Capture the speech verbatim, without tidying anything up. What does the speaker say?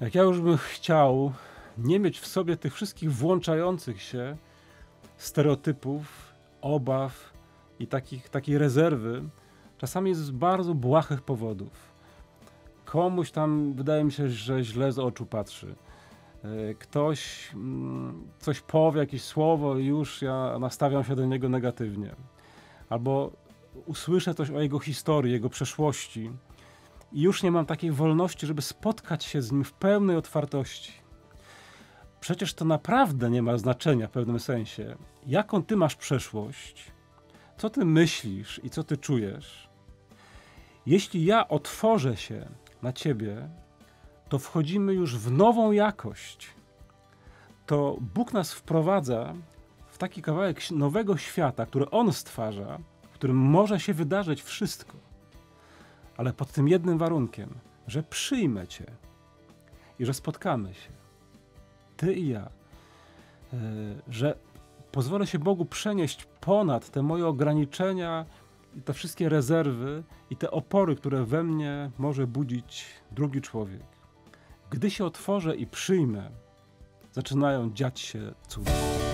Jak ja już bym chciał nie mieć w sobie tych wszystkich włączających się stereotypów, obaw i takich, takiej rezerwy, czasami z bardzo błahych powodów. Komuś tam wydaje mi się, że źle z oczu patrzy. Ktoś coś powie, jakieś słowo i już ja nastawiam się do niego negatywnie. Albo usłyszę coś o jego historii, jego przeszłości i już nie mam takiej wolności, żeby spotkać się z nim w pełnej otwartości. Przecież to naprawdę nie ma znaczenia w pewnym sensie. Jaką ty masz przeszłość? Co ty myślisz i co ty czujesz? Jeśli ja otworzę się na ciebie, to wchodzimy już w nową jakość. To Bóg nas wprowadza w taki kawałek nowego świata, który On stwarza, w którym może się wydarzyć wszystko. Ale pod tym jednym warunkiem, że przyjmę Cię i że spotkamy się. Ty i ja. Że pozwolę się Bogu przenieść ponad te moje ograniczenia i te wszystkie rezerwy i te opory, które we mnie może budzić drugi człowiek. Gdy się otworzę i przyjmę, zaczynają dziać się cuda.